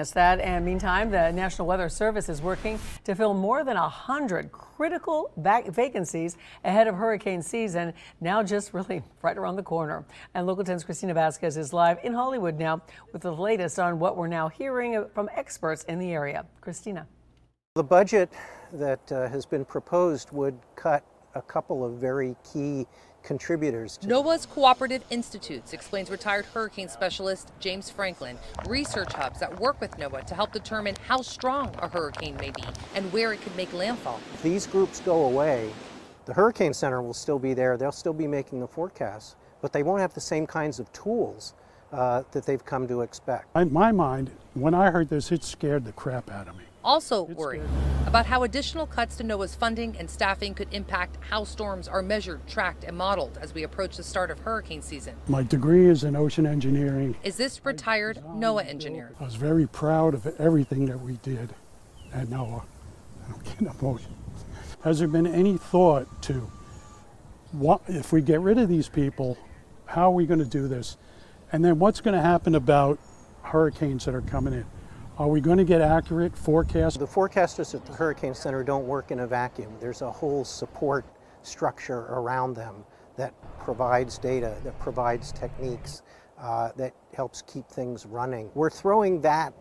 Yes, that, and meantime, the National Weather Service is working to fill more than 100 critical vacancies ahead of hurricane season, now just really right around the corner. And Local 10's Christina Vasquez is live in Hollywood now with the latest on what we're now hearing from experts in the area. Christina. The budget that has been proposed would cut a couple of very key contributors. NOAA's Cooperative Institutes, explains retired hurricane specialist James Franklin, research hubs that work with NOAA to help determine how strong a hurricane may be and where it could make landfall. If these groups go away, the Hurricane Center will still be there, they'll still be making the forecasts, but they won't have the same kinds of tools that they've come to expect. In my mind, when I heard this, it scared the crap out of me. Also worried about how additional cuts to NOAA's funding and staffing could impact how storms are measured, tracked, and modeled as we approach the start of hurricane season. My degree is in ocean engineering. Is this retired NOAA engineer? I was very proud of everything that we did at NOAA. I don't get emotional. Has there been any thought to, what if we get rid of these people, how are we going to do this? And then what's going to happen about hurricanes that are coming in? Are we going to get accurate forecasts? The forecasters at the Hurricane Center don't work in a vacuum. There's a whole support structure around them that provides data, that provides techniques, that helps keep things running. We're throwing that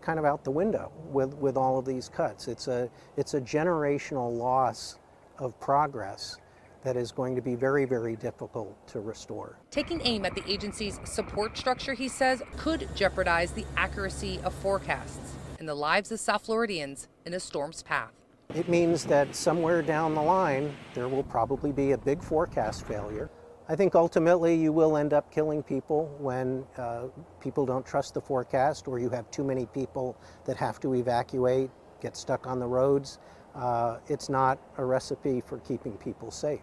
kind of out the window with all of these cuts. It's a generational loss of progress that is going to be very, very difficult to restore. Taking aim at the agency's support structure, he says, could jeopardize the accuracy of forecasts and the lives of South Floridians in a storm's path. It means that somewhere down the line, there will probably be a big forecast failure. I think ultimately you will end up killing people when people don't trust the forecast, or you have too many people that have to evacuate, get stuck on the roads. It's not a recipe for keeping people safe.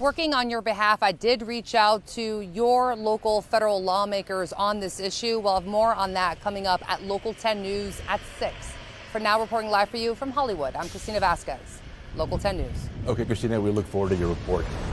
Working on your behalf, I did reach out to your local federal lawmakers on this issue. We'll have more on that coming up at Local 10 News at 6. For now, reporting live for you from Hollywood, I'm Christina Vasquez, Local 10 News. Okay, Christina, we look forward to your report.